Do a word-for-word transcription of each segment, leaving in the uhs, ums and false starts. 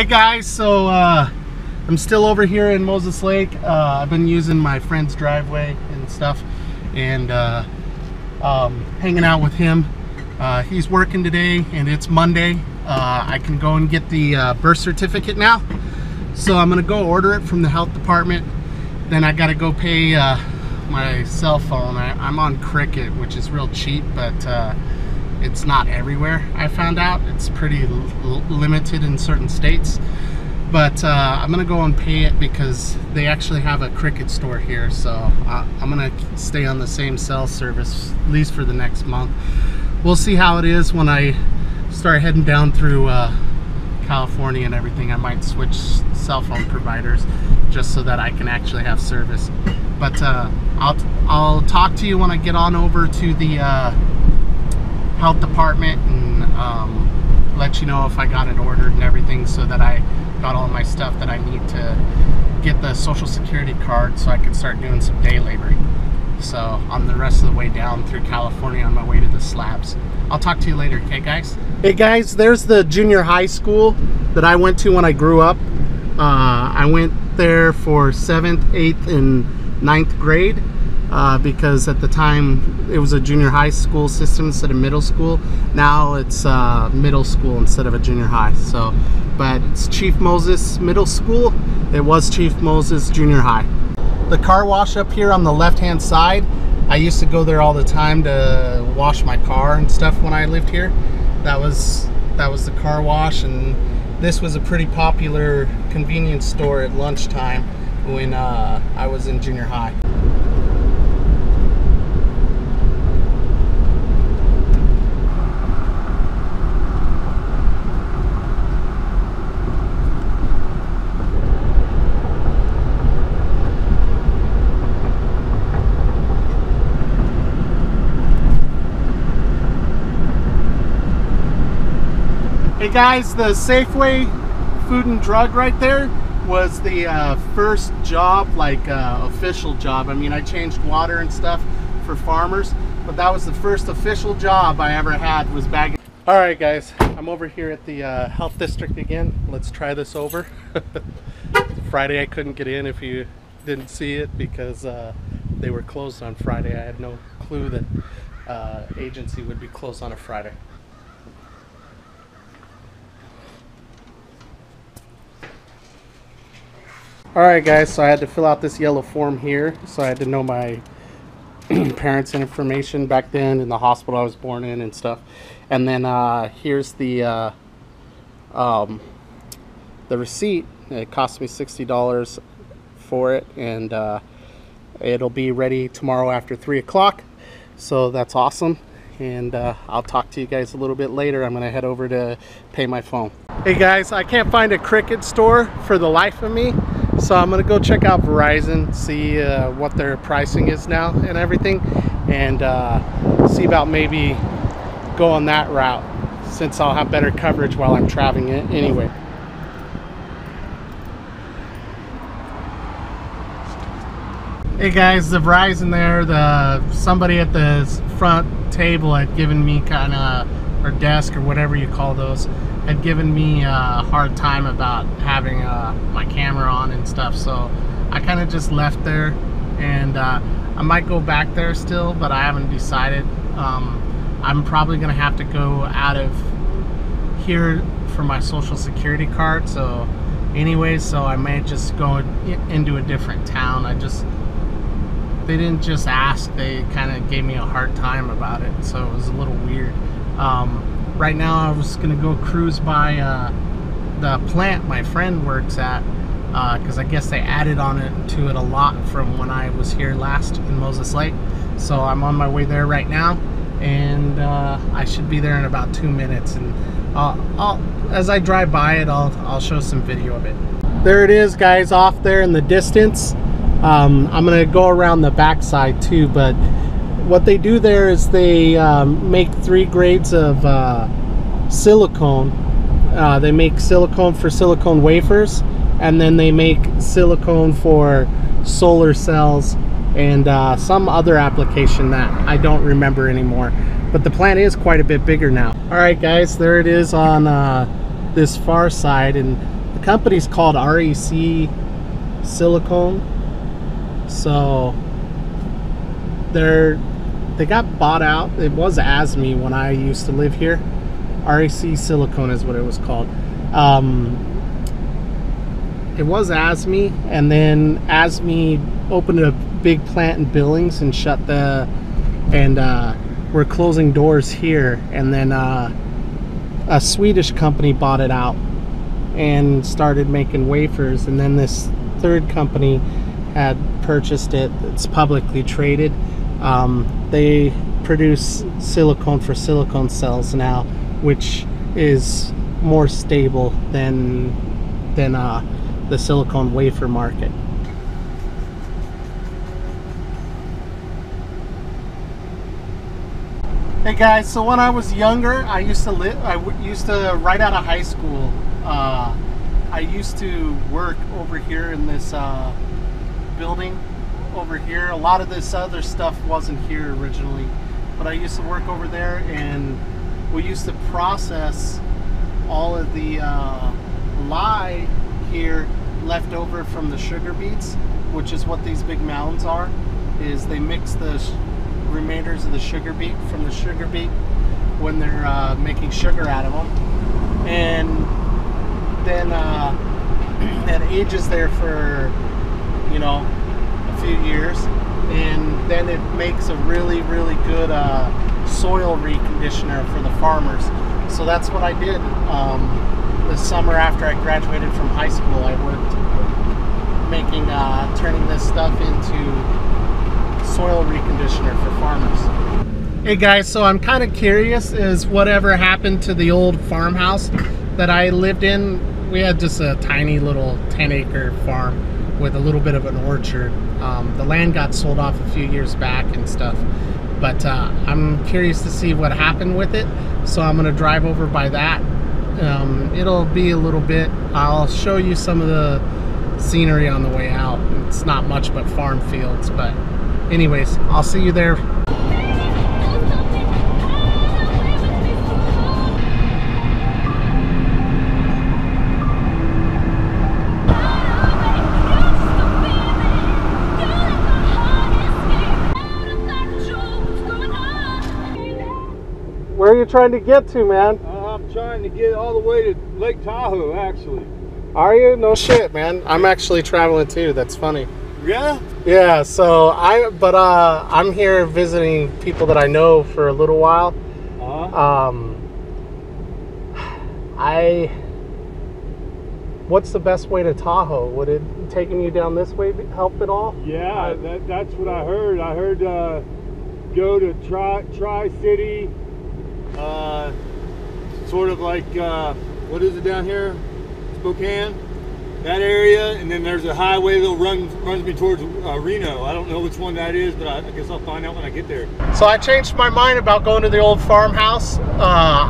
Hey guys, so uh, I'm still over here in Moses Lake. Uh, I've been using my friend's driveway and stuff and uh, um, hanging out with him. Uh, he's working today and it's Monday. Uh, I can go and get the uh, birth certificate now. So I'm gonna go order it from the health department. Then I gotta go pay uh, my cell phone. I, I'm on Cricket, which is real cheap, but uh, it's not everywhere. I found out it's pretty l limited in certain states, but uh, I'm gonna go and pay it because they actually have a Cricket store here. So I, I'm gonna stay on the same cell service at least for the next month. We'll see how it is when I start heading down through uh, California and everything. I might switch cell phone providers just so that I can actually have service. But uh, I'll, I'll talk to you when I get on over to the uh, health department and um, let you know if I got it ordered and everything, so that I got all my stuff that I need to get the social security card so I can start doing some day laboring. So on the rest of the way down through California on my way to the slabs. I'll talk to you later, okay guys? Hey guys, there's the junior high school that I went to when I grew up. Uh, I went there for seventh, eighth, and ninth grade uh, because at the time it was a junior high school system instead of middle school. Now it's uh, middle school instead of a junior high. So, but it's Chief Moses Middle School. It was Chief Moses Junior High. The car wash up here on the left-hand side, I used to go there all the time to wash my car and stuff when I lived here. That was that was the car wash, and this was a pretty popular convenience store at lunchtime when uh, I was in junior high. Hey guys, the Safeway food and drug right there was the uh, first job, like uh, official job. I mean, I changed water and stuff for farmers, but that was the first official job I ever had, was bagging. All right guys, I'm over here at the uh, health district again. Let's try this over. Friday I couldn't get in, if you didn't see it, because uh, they were closed on Friday. I had no clue that uh, agency would be closed on a Friday. Alright guys, so I had to fill out this yellow form here. So I had to know my parents' information back then, and the hospital I was born in and stuff. And then uh, here's the uh, um, the receipt. It cost me sixty dollars for it, and uh, it'll be ready tomorrow after three o'clock. So that's awesome, and uh, I'll talk to you guys a little bit later. I'm going to head over to pay my phone. Hey guys, I can't find a Cricket store for the life of me. So I'm gonna go check out Verizon, see uh, what their pricing is now and everything, and uh, see about maybe go on that route, since I'll have better coverage while I'm traveling it anyway. Hey guys, the Verizon there, the somebody at the front table had given me kind of, or desk or whatever you call those, had given me a hard time about having uh, my camera on and stuff, so I kind of just left there, and uh, I might go back there still, but I haven't decided. um, I'm probably gonna have to go out of here for my social security card, so anyway, so I may just go into a different town. I just they didn't just ask, they kind of gave me a hard time about it, so it was a little weird. um, Right now I was gonna go cruise by uh, the plant my friend works at, because uh, I guess they added on it to it a lot from when I was here last in Moses Lake. So I'm on my way there right now, and uh, I should be there in about two minutes. And I'll, I'll, as I drive by it, I'll, I'll show some video of it. There it is, guys, off there in the distance. Um, I'm gonna go around the backside too, but what they do there is they um, make three grades of uh, silicone. Uh, they make silicone for silicone wafers, and then they make silicone for solar cells and uh, some other application that I don't remember anymore. But the plant is quite a bit bigger now. All right guys, there it is on uh, this far side, and I The company's called R E C Silicone. So they're they got bought out. It was A S M I when I used to live here. R E C Silicone is what it was called. Um, it was A S M I, and then A S M I opened a big plant in Billings and shut the and uh, we're closing doors here, and then uh, a Swedish company bought it out and started making wafers, and then this third company had purchased it. It's publicly traded. Um, they produce silicone for silicone cells now, which is more stable than than uh, the silicone wafer market. Hey guys, so when I was younger, I used to live, I used to, right out of high school, uh, I used to work over here in this uh, building over here. A lot of this other stuff wasn't here originally, but I used to work over there, and we used to process all of the uh, lye here left over from the sugar beets, which is what these big mounds are, is they mix the remainders of the sugar beet from the sugar beet when they're uh, making sugar out of them, and then uh, that ages there for, you know, a few years, and then it makes a really really good uh, soil reconditioner for the farmers. So that's what I did. Um, the summer after I graduated from high school, I worked making uh, turning this stuff into soil reconditioner for farmers. Hey guys, so I'm kind of curious, is whatever happened to the old farmhouse that I lived in? We had just a tiny little ten acre farm with a little bit of an orchard. Um, the land got sold off a few years back and stuff, but uh, I'm curious to see what happened with it, so I'm gonna drive over by that. Um, it'll be a little bit, I'll show you some of the scenery on the way out. It's not much but farm fields, but anyways, I'll see you there. Where are you trying to get to, man? Uh, I'm trying to get all the way to Lake Tahoe, actually. Are you? No shit, man. I'm actually traveling too. That's funny. Yeah? Yeah, so I, but uh, I'm here visiting people that I know for a little while. Uh-huh. Um, I, what's the best way to Tahoe? Would it, taking you down this way, help at all? Yeah, uh, that, that's what I heard. I heard uh, go to tri, Tri-City, uh, sort of like, uh, what is it down here? Spokane? That area, and then there's a highway that runs runs me towards uh, Reno. I don't know which one that is, but I, I guess I'll find out when I get there. So I changed my mind about going to the old farmhouse. Uh,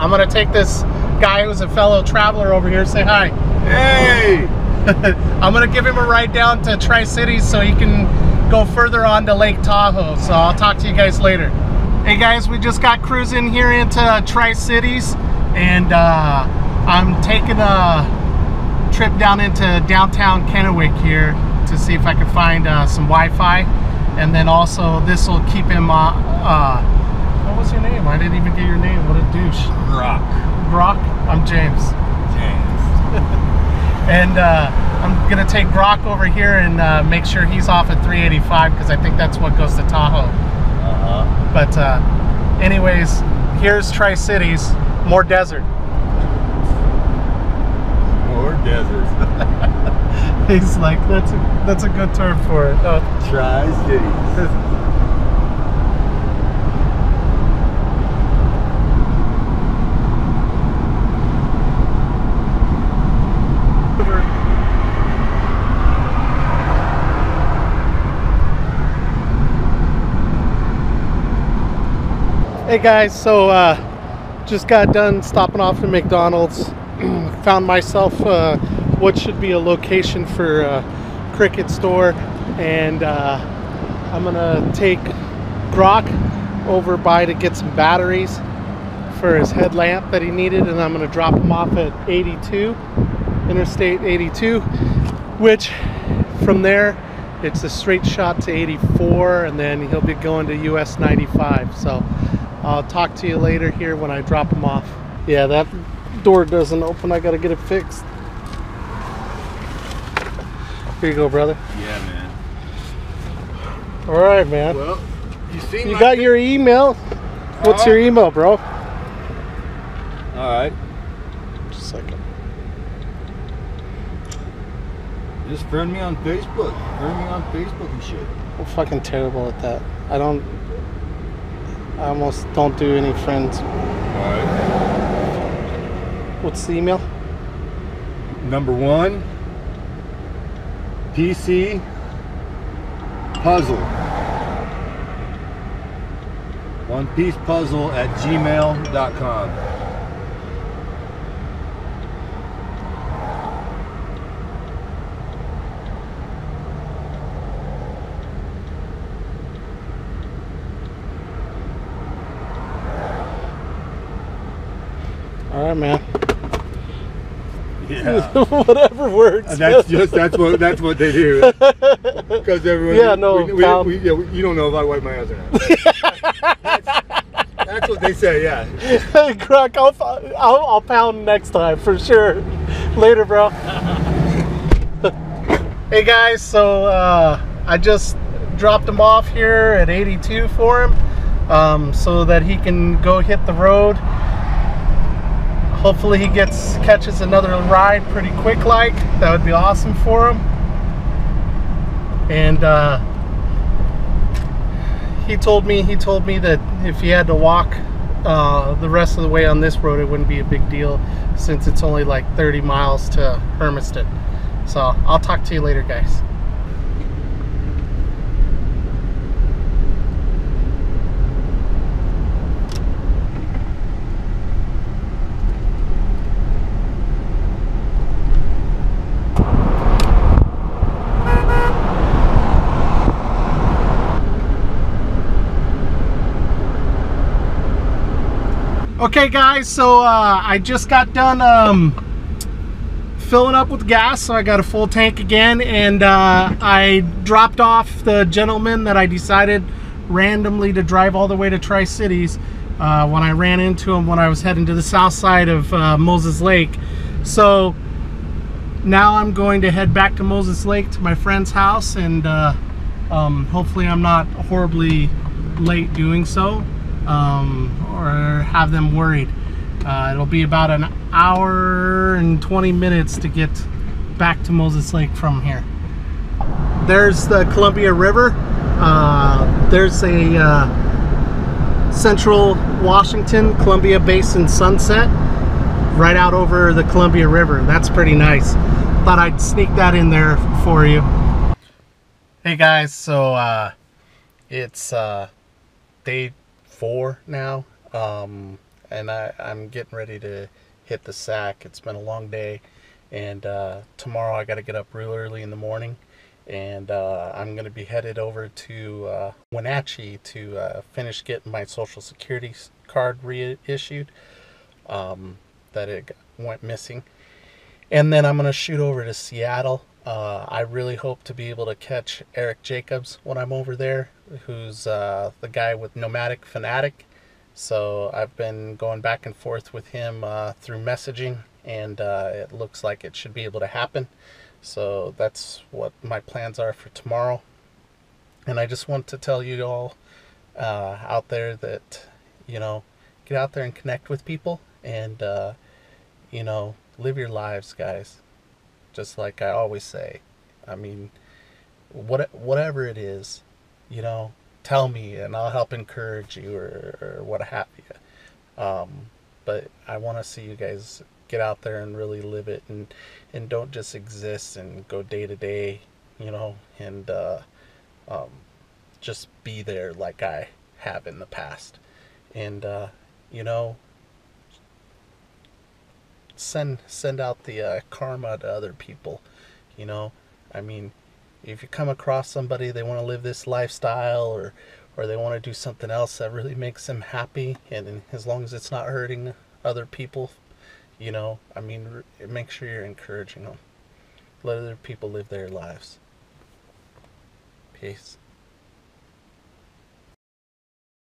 I'm gonna take this guy who's a fellow traveler over here. Say hi. Hey. I'm gonna give him a ride down to Tri-Cities so he can go further on to Lake Tahoe. So I'll talk to you guys later. Hey guys, we just got cruising here into uh, Tri-Cities, and uh, I'm taking a trip down into downtown Kennewick here to see if I can find uh, some Wi-Fi, and then also this will keep him. Uh, uh, what was your name? I didn't even get your name. What a douche. Brock. Brock. I'm James. James. And uh, I'm gonna take Brock over here and uh, make sure he's off at three eighty-five, because I think that's what goes to Tahoe. Uh-huh. But uh, anyways, here's Tri-Cities. More desert. Desert. He's like, that's a, that's a good term for it. Uh, Tri-Cities. Hey guys, so uh, just got done stopping off at McDonald's. Found myself uh, what should be a location for a Cricket store, and uh, I'm gonna take Brock over by to get some batteries for his headlamp that he needed, and I'm gonna drop him off at eighty-two, Interstate eighty-two, which from there it's a straight shot to eighty-four, and then he'll be going to U S ninety-five. So I'll talk to you later here when I drop him off. Yeah, that door doesn't open. I gotta get it fixed. Here you go, brother. Yeah, man. All right, man. Well, you seem you like got your email. What's uh-huh. your email, bro? All right. Just a second. Just friend me on Facebook. Friend me on Facebook and shit. I'm fucking terrible at that. I don't. I almost don't do any friends. All right. What's the email? Number one. P C Puzzle. One Piece Puzzle at gmail dot com. All right, man. Yeah. Whatever works. And that's just that's what that's what they do. Because everyone. Yeah, no. We, we, we, yeah, we, you don't know if I wipe my ass or not. that's, that's what they say. Yeah. Hey, Croc, I'll, I'll I'll pound next time for sure. Later, bro. Hey guys, so uh, I just dropped him off here at eighty-two for him, um, so that he can go hit the road. Hopefully he gets catches another ride pretty quick, like that would be awesome for him. And uh, he told me he told me that if he had to walk uh, the rest of the way on this road, it wouldn't be a big deal since it's only like thirty miles to Hermiston. So I'll talk to you later, guys. Okay guys, so uh, I just got done um, filling up with gas, so I got a full tank again, and uh, I dropped off the gentleman that I decided randomly to drive all the way to Tri-Cities uh, when I ran into him when I was heading to the south side of uh, Moses Lake. So now I'm going to head back to Moses Lake to my friend's house, and uh, um, hopefully I'm not horribly late doing so. Um, or have them worried. Uh, it'll be about an hour and twenty minutes to get back to Moses Lake from here. There's the Columbia River. Uh, there's a uh, central Washington Columbia Basin sunset right out over the Columbia River. That's pretty nice. Thought I'd sneak that in there for you. Hey guys, so uh, it's uh, day four now, um, and I, I'm getting ready to hit the sack. It's been a long day, and uh, tomorrow I got to get up real early in the morning, and uh, I'm going to be headed over to uh, Wenatchee to uh, finish getting my social security card reissued um, that it went missing, and then I'm going to shoot over to Seattle. Uh, I really hope to be able to catch Eric Jacobs when I'm over there, who's uh, the guy with Nomadic Fanatic. So I've been going back and forth with him uh, through messaging, and uh, it looks like it should be able to happen. So that's what my plans are for tomorrow. And I just want to tell you all uh, out there that, you know, get out there and connect with people, and, uh, you know, live your lives, guys. Just like I always say, I mean, what, whatever it is, you know, tell me and I'll help encourage you, or, or what have you. Um, but I want to see you guys get out there and really live it, and, and don't just exist and go day to day, you know, and uh, um, just be there like I have in the past. And, uh, you know, send send out the uh, karma to other people. You know, I mean, if you come across somebody, they want to live this lifestyle, or or they want to do something else that really makes them happy, and, and as long as it's not hurting other people, you know, I mean, make sure you're encouraging them. Let other people live their lives. Peace.